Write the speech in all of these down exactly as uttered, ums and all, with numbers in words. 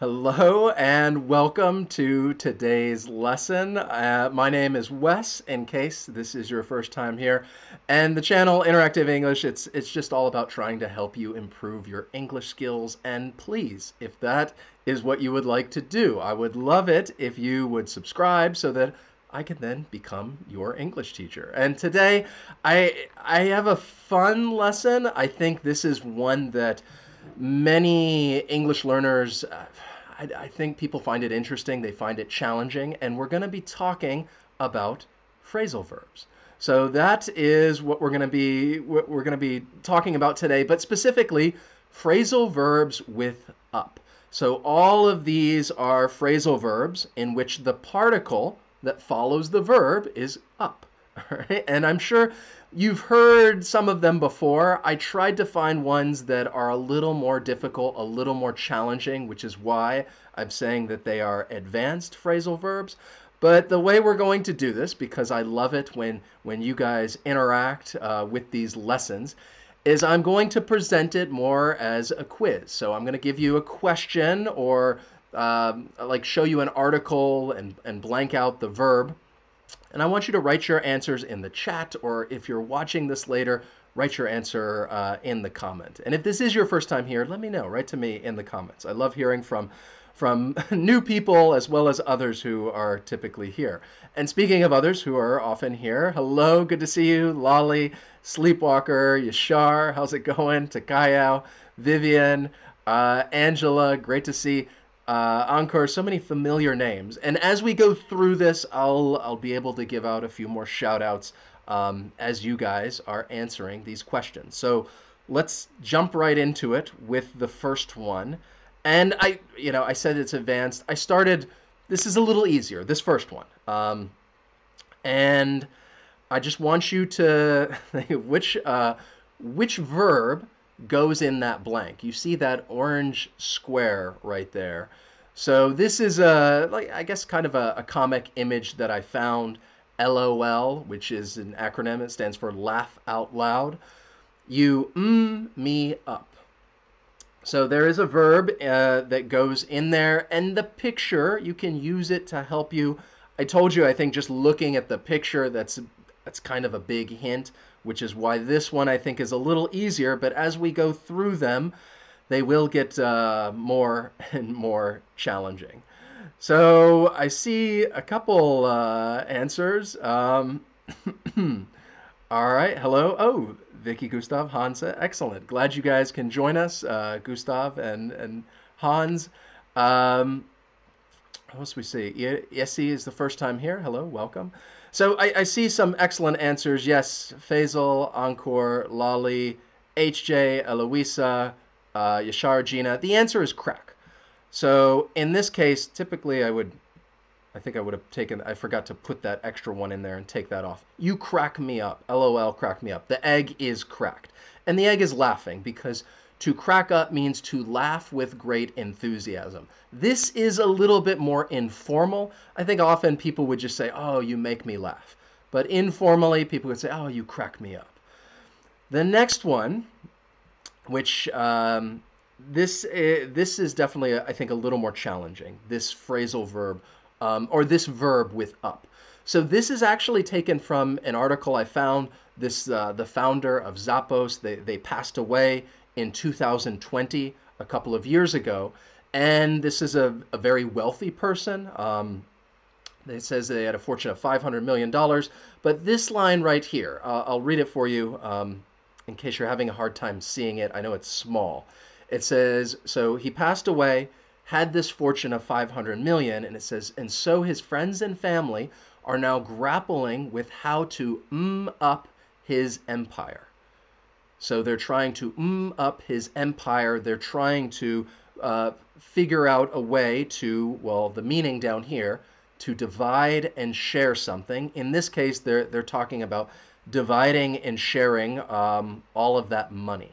Hello and welcome to today's lesson. Uh, my name is Wes, in case this is your first time here, and the channel Interactive English, it's, it's just all about trying to help you improve your English skills. And please, if that is what you would like to do, I would love it if you would subscribe so that I can then become your English teacher. And today, I, I have a fun lesson. I think this is one that many English learners, uh, I, I think people find it interesting, they find it challenging, and we're going to be talking about phrasal verbs. So that is what we're going to be what we're going to be talking about today, but specifically phrasal verbs with up. So all of these are phrasal verbs in which the particle that follows the verb is up. All right? And I'm sure you've heard some of them before. I tried to find ones that are a little more difficult, a little more challenging, which is why I'm saying that they are advanced phrasal verbs. But the way we're going to do this, because I love it when, when you guys interact uh, with these lessons, is I'm going to present it more as a quiz. So I'm going to give you a question or um, like show you an article and, and blank out the verb. And I want you to write your answers in the chat, or if you're watching this later, write your answer uh, in the comment. And if this is your first time here, let me know. Write to me in the comments. I love hearing from, from new people as well as others who are typically here. And speaking of others who are often here, hello, good to see you, Lolly, Sleepwalker, Yashar, how's it going? Takayao, Vivian, uh, Angela, great to see. Uh, Encore, so many familiar names. And as we go through this, I'll, I'll be able to give out a few more shout outs um, as you guys are answering these questions. So let's jump right into it with the first one. And I, you know, I said it's advanced. I started, this is a little easier, this first one. Um, and I just want you to think of which, uh, which verb goes in that blank. You see that orange square right there. So this is a, like, I guess kind of a, a comic image that I found. L O L, which is an acronym. It stands for laugh out loud. You mm me up. So there is a verb uh, that goes in there, and the picture, you can use it to help you. I told you, I think just looking at the picture, that's that's kind of a big hint, which is why this one I think is a little easier, but as we go through them, they will get uh, more and more challenging. So I see a couple uh, answers. Um, all right, hello. Oh, Vicky, Gustav, Hansa, excellent. Glad you guys can join us, uh, Gustav and, and Hans. Um, what else we see? Yessi is the first time here. Hello, welcome. So I, I see some excellent answers. Yes, Faisal, Encore, Lolly, H J, Eloisa, uh, Yashar, Gina. The answer is crack. So in this case, typically I would, I think I would have taken, I forgot to put that extra one in there and take that off. You crack me up. L O L, crack me up. The egg is cracked. And the egg is laughing because to crack up means to laugh with great enthusiasm. This is a little bit more informal. I think often people would just say, oh, you make me laugh. But informally, people would say, oh, you crack me up. The next one, which um, this, is, this is definitely, I think, a little more challenging, this phrasal verb, um, or this verb with up. So this is actually taken from an article I found. This uh, the founder of Zappos, they, they passed away in two thousand twenty, a couple of years ago, and this is a, a very wealthy person. Um, it says they had a fortune of five hundred million dollars, but this line right here, uh, I'll read it for you um, in case you're having a hard time seeing it. I know it's small. It says, so he passed away, had this fortune of five hundred million dollars, and it says, and so his friends and family are now grappling with how to mm up his empire. So they're trying to mm up his empire. They're trying to uh, figure out a way to, well, the meaning down here, to divide and share something. In this case, they're, they're talking about dividing and sharing um, all of that money.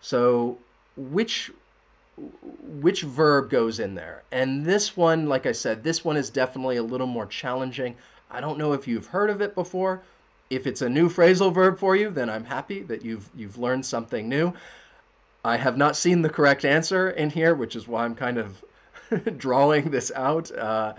So which, which verb goes in there? And this one, like I said, this one is definitely a little more challenging. I don't know if you've heard of it before. If it's a new phrasal verb for you, then I'm happy that you've you've learned something new. I have not seen the correct answer in here, which is why I'm kind of drawing this out. Uh,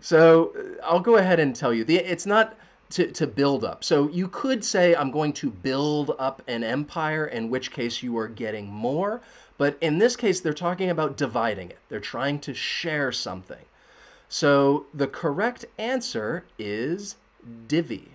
so I'll go ahead and tell you. The, it's not to, to build up. So you could say, I'm going to build up an empire, in which case you are getting more. But in this case, they're talking about dividing it. They're trying to share something. So the correct answer is divvy.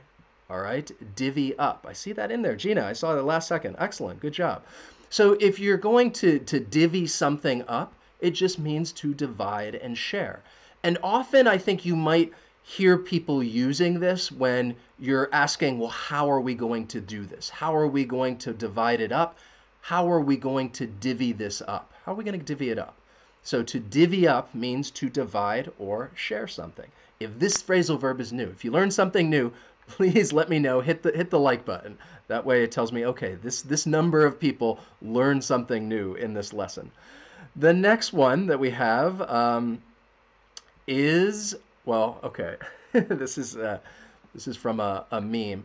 All right, divvy up. I see that in there. Gina, I saw it the last second. Excellent. Good job. So if you're going to, to divvy something up, it just means to divide and share. And often I think you might hear people using this when you're asking, well, how are we going to do this? How are we going to divide it up? How are we going to divvy this up? How are we going to divvy it up? So to divvy up means to divide or share something. If this phrasal verb is new, if you learn something new, please let me know. Hit the, hit the like button. That way it tells me, okay, this, this number of people learned something new in this lesson. The next one that we have um, is, well, okay, this is uh, this is from a, a meme.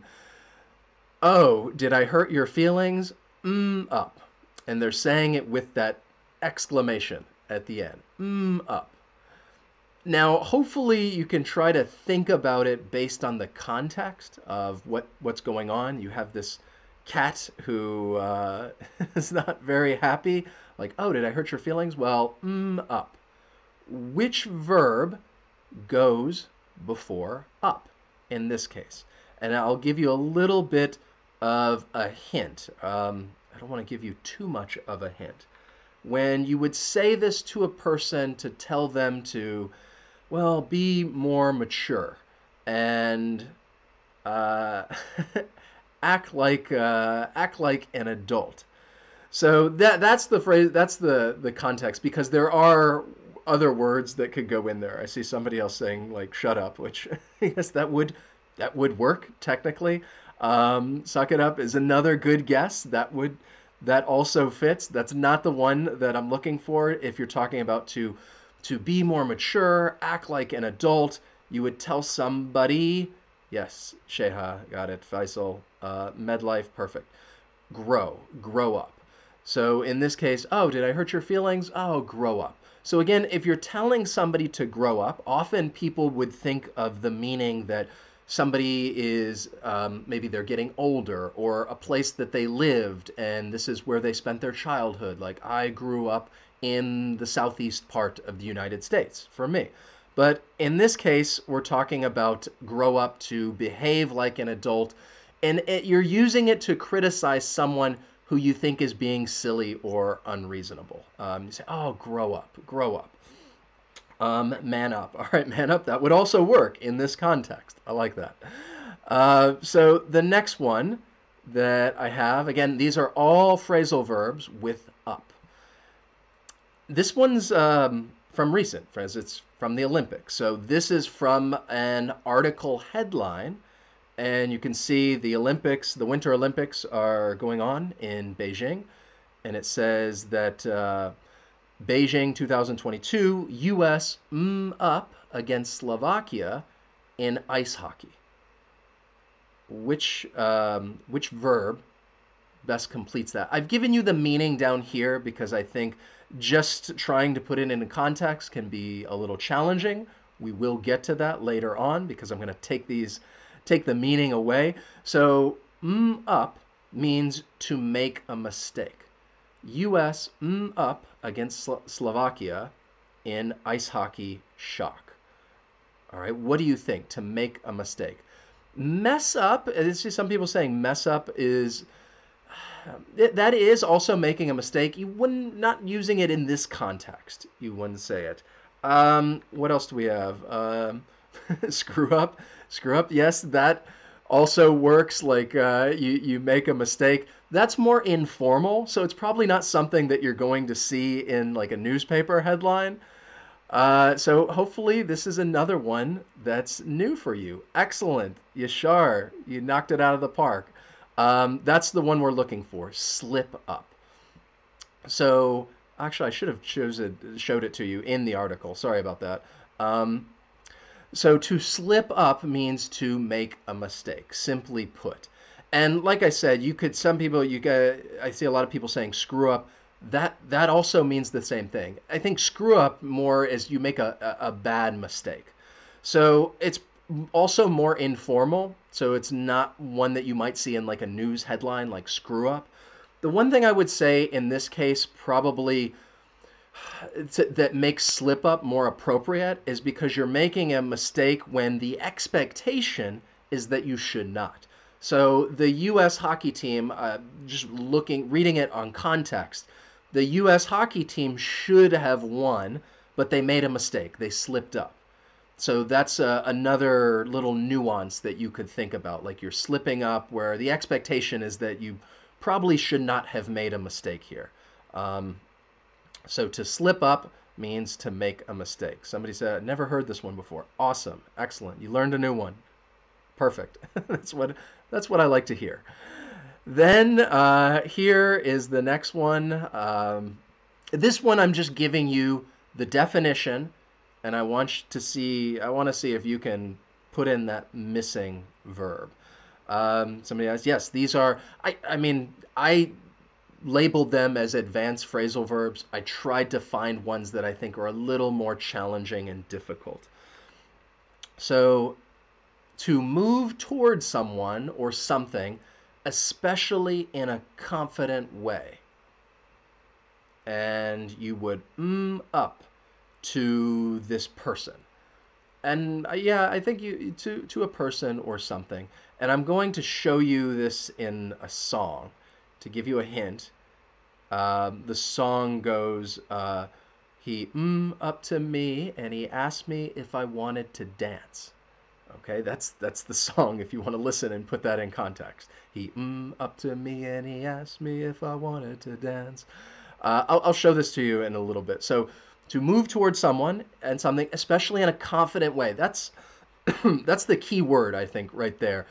Oh, did I hurt your feelings? Mm, up. And they're saying it with that exclamation at the end. Mm, up. Now, hopefully you can try to think about it based on the context of what, what's going on. You have this cat who uh, is not very happy. Like, oh, did I hurt your feelings? Well, mm, up. Which verb goes before up in this case? And I'll give you a little bit of a hint. Um, I don't want to give you too much of a hint. When you would say this to a person to tell them to, well, be more mature and uh, act like uh, act like an adult. So that that's the phrase. That's the the context, because there are other words that could go in there. I see somebody else saying like "shut up," which I guess that would that would work technically. Um, "suck it up" is another good guess. That would. That also fits. That's not the one that I'm looking for. If you're talking about to, to be more mature, act like an adult, you would tell somebody, yes, Sheha, got it, Faisal, uh, MedLife, perfect. Grow, grow up. So in this case, oh, did I hurt your feelings? Oh, grow up. So again, if you're telling somebody to grow up, often people would think of the meaning that somebody is, um, maybe they're getting older, or a place that they lived and this is where they spent their childhood. Like, I grew up in the southeast part of the United States, for me. But in this case, we're talking about grow up, to behave like an adult. And it, you're using it to criticize someone who you think is being silly or unreasonable. Um, you say, oh, grow up, grow up. Um, man up. All right, man up. That would also work in this context. I like that. Uh, so the next one that I have, again, these are all phrasal verbs with up. This one's um, from recent, friends. It's from the Olympics. So this is from an article headline. And you can see the Olympics, the Winter Olympics are going on in Beijing. And it says that... Uh, Beijing two thousand twenty-two, U S mm up against Slovakia in ice hockey. Which, um, which verb best completes that? I've given you the meaning down here because I think just trying to put it into context can be a little challenging. We will get to that later on because I'm going to take these, take the meaning away. So mm up means to make a mistake. U S mm up against Slo Slovakia in ice hockey shock. All right, what do you think? To make a mistake. Mess up, I see some people saying mess up is, that is also making a mistake. You wouldn't, not using it in this context, you wouldn't say it. Um, what else do we have? Um, screw up, screw up, yes, that also works. Like uh, you, you make a mistake. That's more informal, so it's probably not something that you're going to see in like a newspaper headline. Uh, so hopefully this is another one that's new for you. Excellent, Yashar, you knocked it out of the park. Um, that's the one we're looking for, slip up. So actually I should have chosen, showed it to you in the article, sorry about that. Um, so to slip up means to make a mistake, simply put. And like I said, you could, some people, you get, I see a lot of people saying screw up. that that also means the same thing. I think screw up more is you make a, a, a bad mistake. So it's also more informal. So it's not one that you might see in like a news headline, like screw up. The one thing I would say in this case probably that makes slip up more appropriate is because you're making a mistake when the expectation is that you should not. So the U S hockey team, uh, just looking, reading it on context, the U S hockey team should have won, but they made a mistake. They slipped up. So that's uh, another little nuance that you could think about, like you're slipping up where the expectation is that you probably should not have made a mistake here. Um, so to slip up means to make a mistake. Somebody said, I've never heard this one before. Awesome. Excellent. You learned a new one. Perfect. That's what that's what I like to hear. Then uh, here is the next one. Um, this one I'm just giving you the definition, and I want you to see. I want to see if you can put in that missing verb. Um, somebody asked, yes, these are. I I mean I labeled them as advanced phrasal verbs. I tried to find ones that I think are a little more challenging and difficult. So, to move towards someone or something, especially in a confident way. And you would mm up to this person. And uh, yeah, I think you to, to a person or something. And I'm going to show you this in a song to give you a hint. Uh, the song goes, uh, he mm up to me and he asked me if I wanted to dance. Okay, that's that's the song if you want to listen and put that in context. He mm up to me and he asked me if I wanted to dance. Uh, I'll, I'll show this to you in a little bit. So to move towards someone and something, especially in a confident way, that's, that's the key word, I think, right there.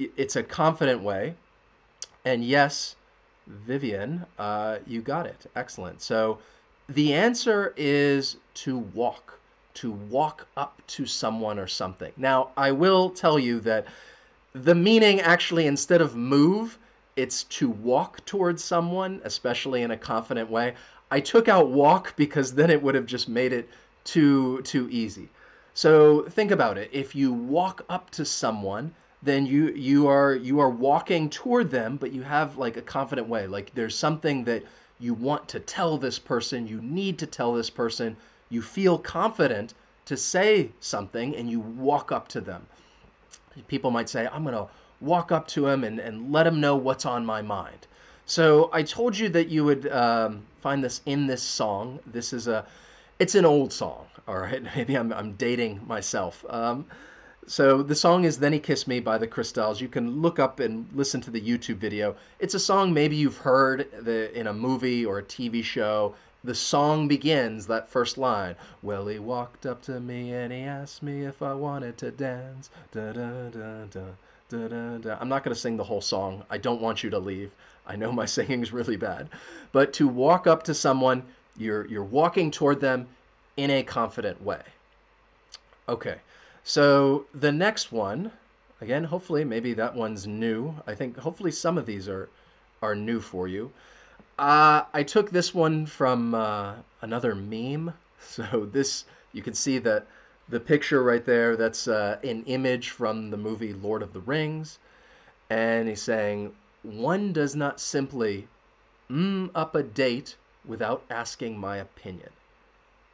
It's a confident way. And yes, Vivian, uh, you got it. Excellent. So the answer is to walk. To walk up to someone or something. Now, I will tell you that the meaning actually, instead of move, it's to walk towards someone, especially in a confident way. I took out walk because then it would have just made it too, too easy. So think about it. If you walk up to someone, then you, you, are, you are walking toward them, but you have like a confident way. Like there's something that you want to tell this person, you need to tell this person, you feel confident to say something and you walk up to them. People might say, I'm going to walk up to him and, and let him know what's on my mind. So I told you that you would um, find this in this song. This is a, it's an old song. All right. Maybe I'm, I'm dating myself. Um, so the song is Then He Kissed Me by the Crystals. You can look up and listen to the YouTube video. It's a song maybe you've heard the, in a movie or a T V show. The song begins, that first line, well, he walked up to me and he asked me if I wanted to dance. Da, da, da, da, da, da, da. I'm not going to sing the whole song. I don't want you to leave. I know my singing is really bad. But to walk up to someone, you're, you're walking toward them in a confident way. Okay, so the next one, again, hopefully maybe that one's new. I think hopefully some of these are, are new for you. Uh, I took this one from uh, another meme. So this, you can see that the picture right there, that's uh, an image from the movie Lord of the Rings. And he's saying, one does not simply mm up a date without asking my opinion.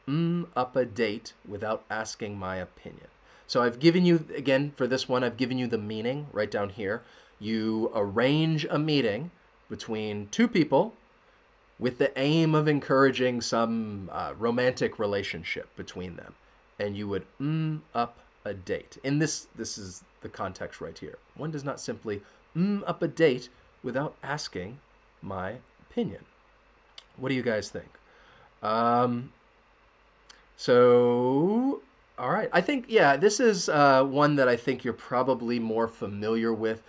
Mm up a date without asking my opinion. So I've given you, again, for this one, I've given you the meaning right down here. You arrange a meeting between two people, with the aim of encouraging some uh, romantic relationship between them. And you would mm up a date. And this, this is the context right here. One does not simply mm up a date without asking my opinion. What do you guys think? Um, so, all right. I think, yeah, this is uh, one that I think you're probably more familiar with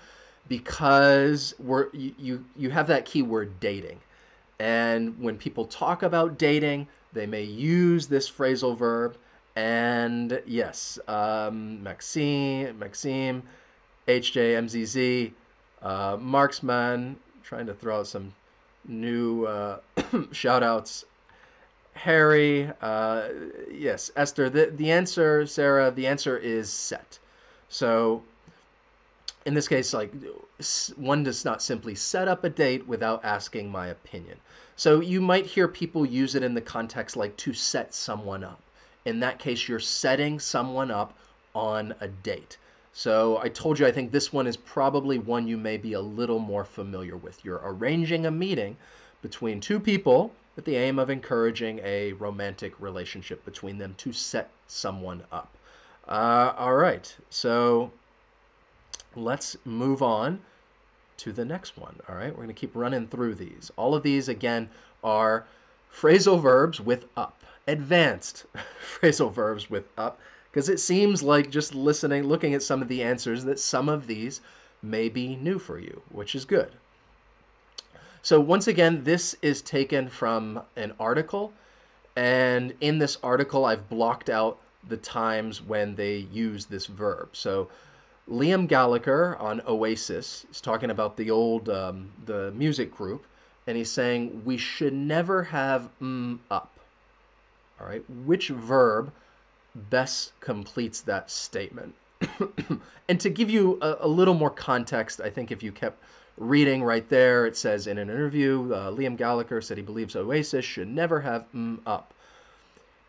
because we're, you, you, you have that keyword dating. And when people talk about dating, they may use this phrasal verb. And yes, um, Maxime, Maxime, H J M Z Z, uh, Marksman, trying to throw out some new uh, shout-outs. Harry, uh, yes, Esther, the, the answer, Sarah, the answer is set. So in this case, like, one does not simply set up a date without asking my opinion. So you might hear people use it in the context like to set someone up. In that case, you're setting someone up on a date. So I told you, I think this one is probably one you may be a little more familiar with. You're arranging a meeting between two people with the aim of encouraging a romantic relationship between them to set someone up. Uh, all right, so let's move on to the next one. All right, we're going to keep running through these. All of these, again, are phrasal verbs with up, advanced phrasal verbs with up, because it seems like just listening, looking at some of the answers, that some of these may be new for you, which is good. So once again, this is taken from an article, and in this article, I've blocked out the times when they use this verb. So Liam Gallagher on Oasis is talking about the old um, the music group, and he's saying we should never have mm up. All right, which verb best completes that statement? And to give you a, a little more context, I think if you kept reading right there, it says in an interview, uh, Liam Gallagher said he believes Oasis should never have mm up.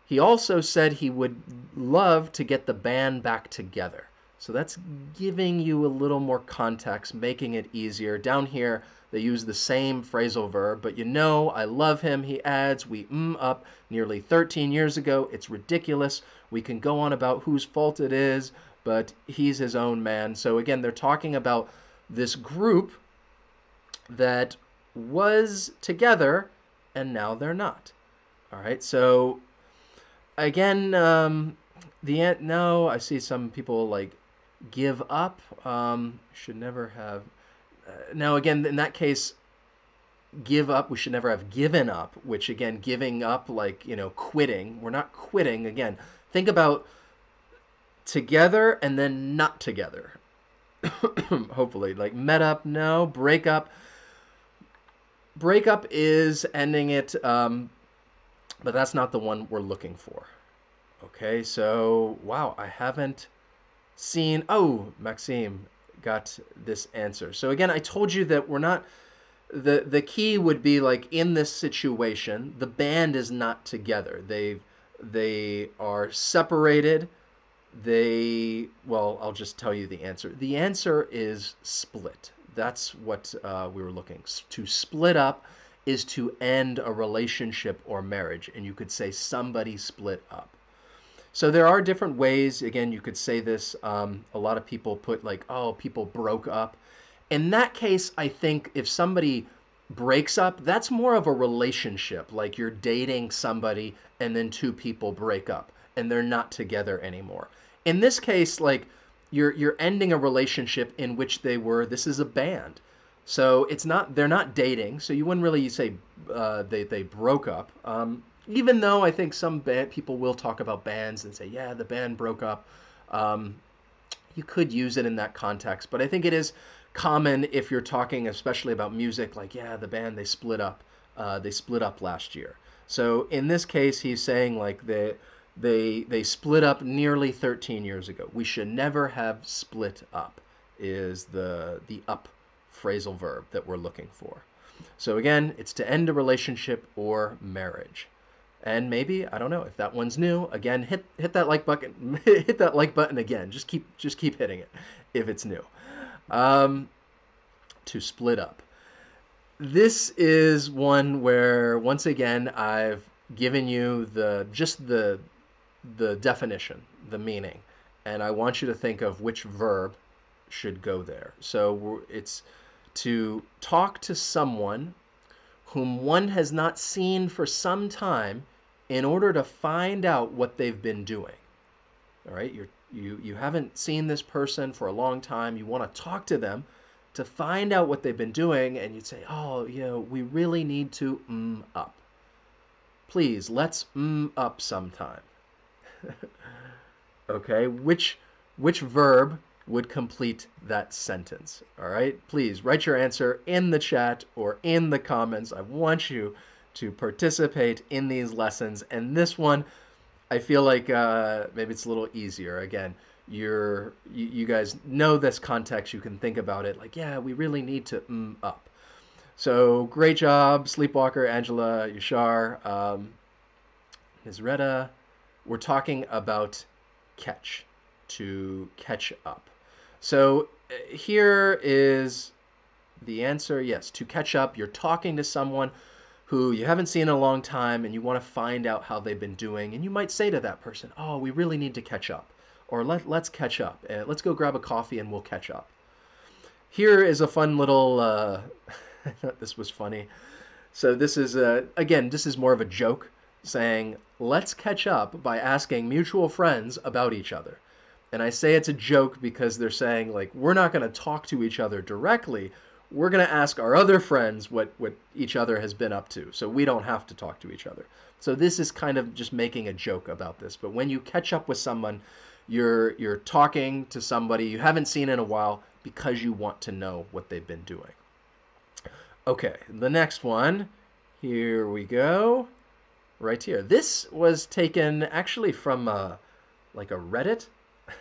He also said he would love to get the band back together. So that's giving you a little more context, making it easier. Down here, they use the same phrasal verb, but you know, I love him, he adds, we mm up nearly thirteen years ago. It's ridiculous. We can go on about whose fault it is, but he's his own man. So again, they're talking about this group that was together and now they're not. All right, so again, um, the end. No, I see some people like give up. Um, should never have. Uh, now again, in that case, give up. We should never have given up. Which again, giving up, like you know, quitting. We're not quitting. Again, think about together and then not together. Hopefully, like met up. No, break up. Breakup is ending it, um, but that's not the one we're looking for. Okay, so, wow, I haven't seen... Oh, Maxime got this answer. So again, I told you that we're not... The, the key would be, like, in this situation, the band is not together. They, they are separated. They... Well, I'll just tell you the answer. The answer is split. That's what uh, we were looking. To split up is to end a relationship or marriage, and you could say somebody split up. So there are different ways. Again, you could say this. Um, a lot of people put like, oh, people broke up. In that case, I think if somebody breaks up, that's more of a relationship. Like you're dating somebody and then two people break up and they're not together anymore. In this case, like, You're, you're ending a relationship in which they were, this is a band. So it's not, they're not dating. So you wouldn't really say uh, they, they broke up. Um, even though I think some band, people will talk about bands and say, yeah, the band broke up. Um, you could use it in that context. But I think it is common if you're talking especially about music, like, yeah, the band, they split up. Uh, they split up last year. So in this case, he's saying like the... They, they split up nearly thirteen years ago. We should never have split up is the, the up phrasal verb that we're looking for. So again, it's to end a relationship or marriage. And maybe, I don't know, if that one's new, again, hit, hit that like button, hit that like button again. Just keep, just keep hitting it if it's new. Um, to split up. This is one where, once again, I've given you the, just the, the definition, the meaning, and I want you to think of which verb should go there. So it's to talk to someone whom one has not seen for some time in order to find out what they've been doing. All right, you're, you, you haven't seen this person for a long time. You want to talk to them to find out what they've been doing, and you'd say, oh, you know, we really need to mm up. Please, let's mm up sometime. Okay, which, which verb would complete that sentence. All right, please write your answer in the chat or in the comments. I want you to participate in these lessons. And this one, I feel like uh, maybe it's a little easier. Again, you're, you, you guys know this context. You can think about it like, yeah, we really need to mm up. So great job, Sleepwalker, Angela, Yashar, um, Miz Retta. We're talking about catch, to catch up. So here is the answer, yes, to catch up. You're talking to someone who you haven't seen in a long time and you want to find out how they've been doing. And you might say to that person, oh, we really need to catch up, or Let, let's catch up. Uh, let's go grab a coffee and we'll catch up. Here is a fun little, uh, I thought this was funny. So this is, a, again, this is more of a joke, saying, let's catch up by asking mutual friends about each other. And I say it's a joke because they're saying, like, we're not going to talk to each other directly. We're going to ask our other friends what, what each other has been up to, so we don't have to talk to each other. So this is kind of just making a joke about this. But when you catch up with someone, you're, you're talking to somebody you haven't seen in a while because you want to know what they've been doing. Okay, the next one, here we go, right here. This was taken actually from a, like a Reddit,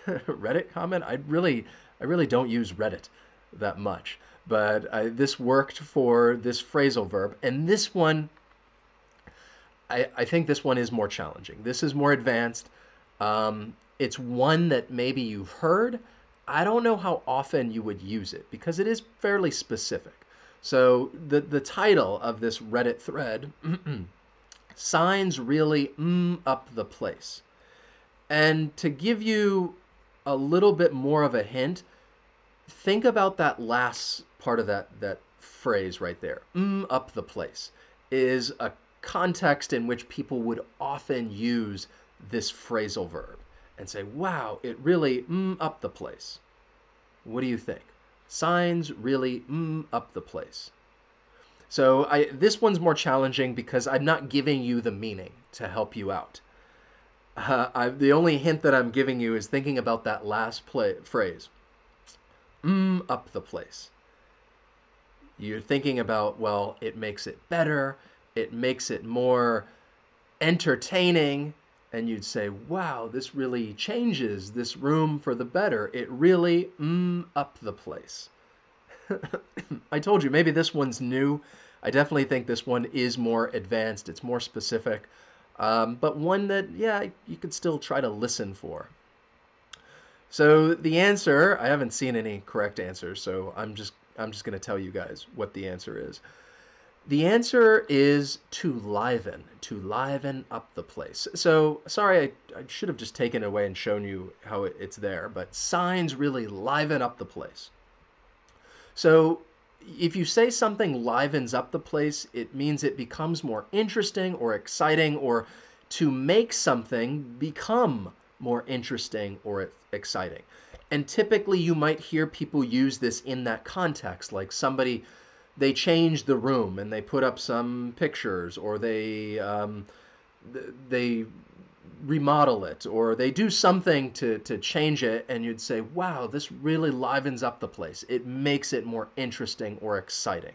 Reddit comment. I really, I really don't use Reddit that much, but I, this worked for this phrasal verb. And this one, I, I think this one is more challenging. This is more advanced. Um, it's one that maybe you've heard. I don't know how often you would use it because it is fairly specific. So the, the title of this Reddit thread, signs really mm up the place. And to give you a little bit more of a hint, think about that last part of that, that phrase right there, mm up the place, is a context in which people would often use this phrasal verb and say, wow, it really mm up the place. What do you think? Signs really mm up the place. So I, this one's more challenging because I'm not giving you the meaning to help you out. Uh, I, the only hint that I'm giving you is thinking about that last play, phrase, mm up the place. You're thinking about, well, it makes it better, it makes it more entertaining, and you'd say, wow, this really changes this room for the better. It really mm up the place. I told you, maybe this one's new. I definitely think this one is more advanced. It's more specific, um, but one that, yeah, you could still try to listen for. So the answer, I haven't seen any correct answers, so I'm just, I'm just going to tell you guys what the answer is. The answer is to liven, to liven up the place. So, sorry, I, I should have just taken it away and shown you how it, it's there, but signs really liven up the place. So, if you say something livens up the place, it means it becomes more interesting or exciting, or to make something become more interesting or exciting. And typically, you might hear people use this in that context, like somebody, they change the room and they put up some pictures, or they um, they remodel it, or they do something to, to change it, and you'd say, wow, this really livens up the place. It makes it more interesting or exciting.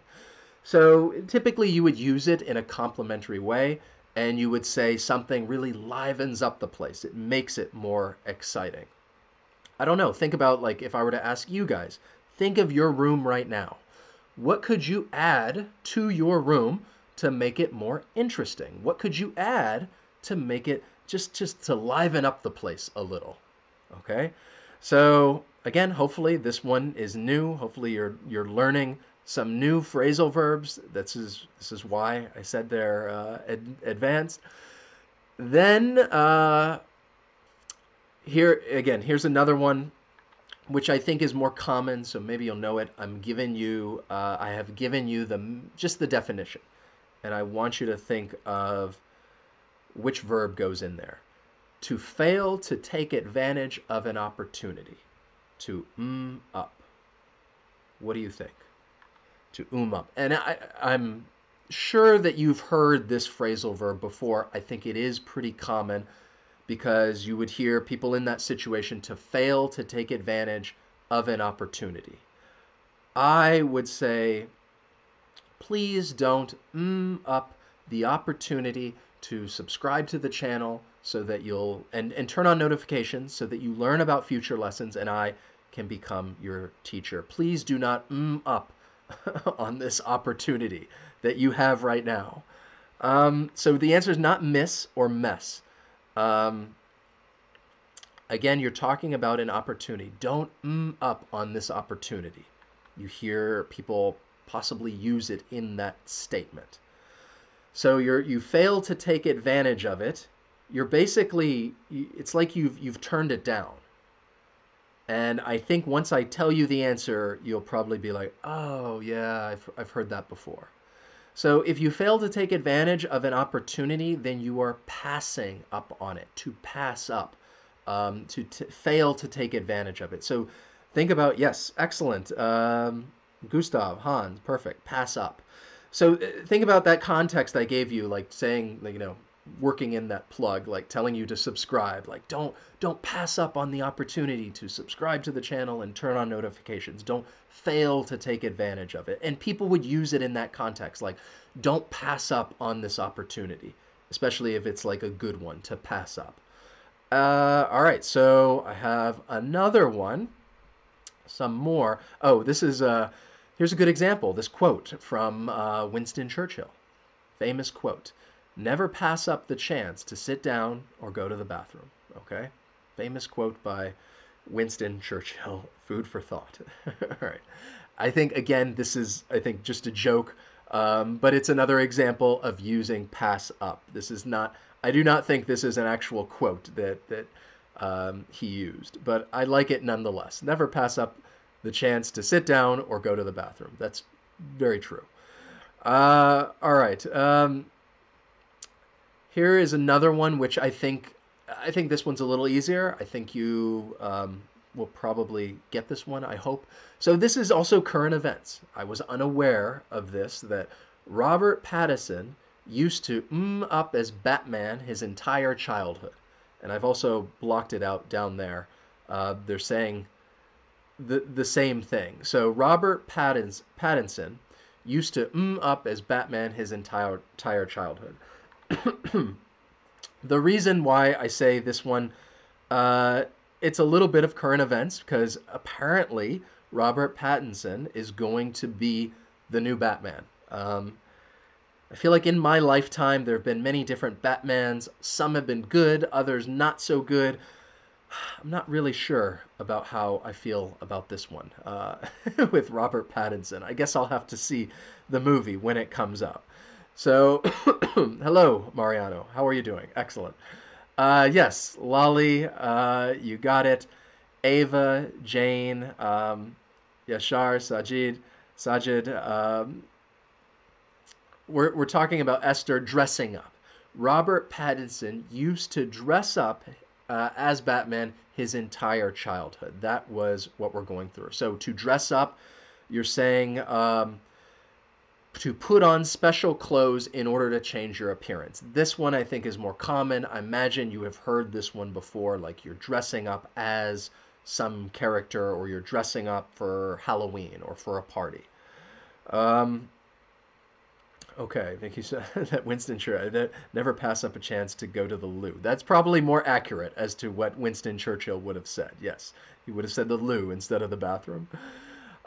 So typically you would use it in a complimentary way, and you would say something really livens up the place. It makes it more exciting. I don't know. Think about, like, if I were to ask you guys, think of your room right now. What could you add to your room to make it more interesting? What could you add to make it just, just to liven up the place a little? Okay. So again, hopefully this one is new. Hopefully you're, you're learning some new phrasal verbs. This is, this is why I said they're uh, ad advanced. Then uh, here again, here's another one, which I think is more common, so maybe you'll know it. I'm giving you, uh, I have given you the just the definition, and I want you to think of which verb goes in there. To fail to take advantage of an opportunity, to mm up. What do you think? To mm up, and I, I'm sure that you've heard this phrasal verb before. I think it is pretty common, because you would hear people in that situation, to fail to take advantage of an opportunity. I would say, please don't mm up the opportunity to subscribe to the channel so that you'll, and, and turn on notifications so that you learn about future lessons and I can become your teacher. Please do not mm up on this opportunity that you have right now. Um, so the answer is not miss or mess. Um, again, you're talking about an opportunity. Don't mm up on this opportunity. You hear people possibly use it in that statement. So you're, you fail to take advantage of it. You're basically, it's like you've, you've turned it down. And I think once I tell you the answer, you'll probably be like, oh, yeah, I've, I've heard that before. So if you fail to take advantage of an opportunity, then you are passing up on it, to pass up, um, to t fail to take advantage of it. So think about, yes, excellent. Um, Gustav, Hans, perfect, pass up. So think about that context I gave you, like saying, you know, working in that plug, like telling you to subscribe, like don't don't pass up on the opportunity to subscribe to the channel and turn on notifications. Don't fail to take advantage of it. And people would use it in that context, like don't pass up on this opportunity, especially if it's like a good one to pass up. Uh, all right, so I have another one, some more. Oh, this is uh, here's a good example. This quote from uh, Winston Churchill, famous quote. Never pass up the chance to sit down or go to the bathroom, okay? Famous quote by Winston Churchill, food for thought. All right. I think, again, this is, I think, just a joke, um, but it's another example of using pass up. This is not, I do not think this is an actual quote that, that um, he used, but I like it nonetheless. Never pass up the chance to sit down or go to the bathroom. That's very true. Uh, all right. Um, Here is another one, which I think, I think this one's a little easier. I think you um, will probably get this one, I hope. So this is also current events. I was unaware of this, that Robert Pattinson used to mm up as Batman his entire childhood. And I've also blocked it out down there. Uh, they're saying the, the same thing. So Robert Pattinson, Pattinson used to mm up as Batman his entire, entire childhood. The reason why I say this one, uh, it's a little bit of current events, because apparently Robert Pattinson is going to be the new Batman. Um, I feel like in my lifetime there have been many different Batmans. Some have been good, others not so good. I'm not really sure about how I feel about this one uh, with Robert Pattinson. I guess I'll have to see the movie when it comes up. So, hello, Mariano. How are you doing? Excellent. Uh, yes, Lolly, uh, you got it. Ava, Jane, um, Yashar, Sajid, Sajid. Um, we're, we're talking about Esther dressing up. Robert Pattinson used to dress up uh, as Batman his entire childhood. That was what we're going through. So to dress up, you're saying... Um, to put on special clothes in order to change your appearance. This one I think is more common. I imagine you have heard this one before, like you're dressing up as some character or you're dressing up for Halloween or for a party. Um, okay, I think you said that Winston Churchill, never pass up a chance to go to the loo. That's probably more accurate as to what Winston Churchill would have said. Yes, he would have said the loo instead of the bathroom.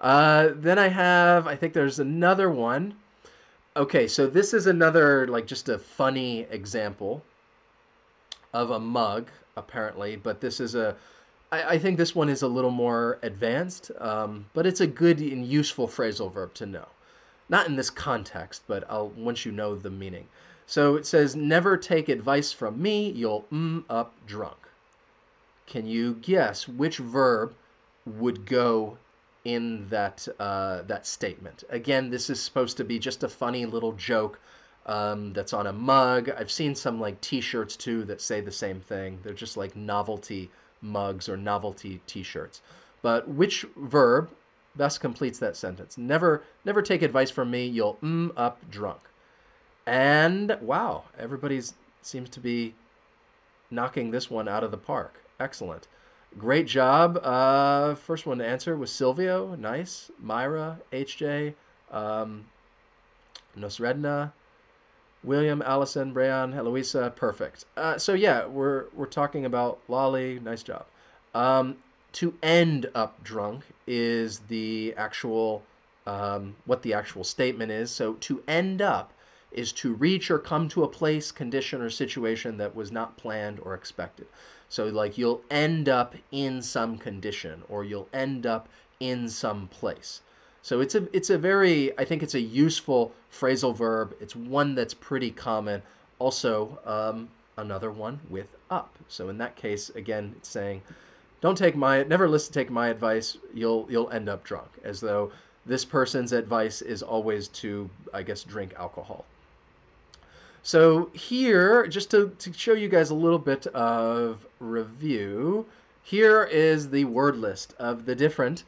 Uh, then I have, I think there's another one. Okay, so this is another, like, just a funny example of a mug, apparently. But this is a, I, I think this one is a little more advanced. Um, but it's a good and useful phrasal verb to know. Not in this context, but I'll, once you know the meaning. So it says, never take advice from me, you'll mm up drunk. Can you guess which verb would go in that uh, that statement? Again, this is supposed to be just a funny little joke um, that's on a mug. I've seen some like t-shirts too that say the same thing. They're just like novelty mugs or novelty t-shirts. But which verb best completes that sentence? Never never take advice from me, you'll mm up drunk. And wow, everybody seems to be knocking this one out of the park. Excellent. Great job. Uh, first one to answer was Silvio. Nice. Myra, H J, um, Nosredna, William, Allison, Breon, Eloisa. Perfect. Uh, so yeah, we're we're talking about Lolly. Nice job. Um, to end up drunk is the actual um, what the actual statement is. So to end up is to reach or come to a place, condition, or situation that was not planned or expected. So like you'll end up in some condition or you'll end up in some place. So it's a it's a very, I think it's a useful phrasal verb. It's one that's pretty common. Also, um, another one with up. So in that case, again, it's saying, don't take my, never listen, take my advice. You'll you'll end up drunk, as though this person's advice is always to, I guess, drink alcohol. So here, just to, to show you guys a little bit of review, here is the word list of the different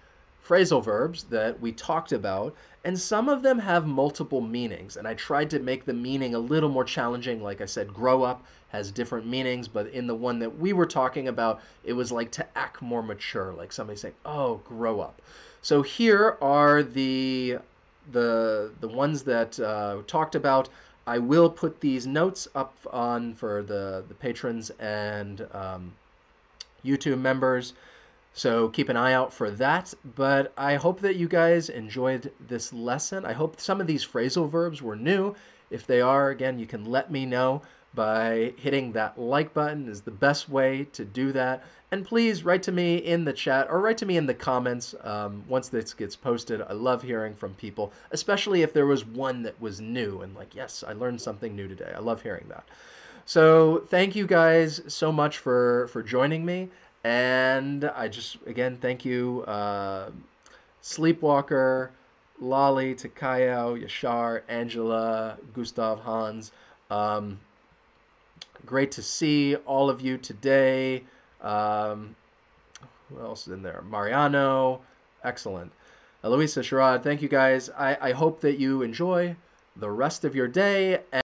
phrasal verbs that we talked about, and some of them have multiple meanings, and I tried to make the meaning a little more challenging. Like I said, grow up has different meanings, but in the one that we were talking about, it was like to act more mature, like somebody saying, oh, grow up. So here are the the the ones that uh, talked about. I will put these notes up on for the, the patrons and um, YouTube members. So keep an eye out for that. But I hope that you guys enjoyed this lesson. I hope some of these phrasal verbs were new. If they are, again, you can let me know by hitting that like button is the best way to do that. And please write to me in the chat or write to me in the comments um, once this gets posted. I love hearing from people, especially if there was one that was new and like, yes, I learned something new today. I love hearing that. So thank you guys so much for, for joining me. And I just, again, thank you, uh, Sleepwalker, Lolly, Takayo, Yashar, Angela, Gustav, Hans. Um, great to see all of you today. Um, who else is in there? Mariano. Excellent. Eloisa, Sharad, thank you guys. I, I hope that you enjoy the rest of your day. And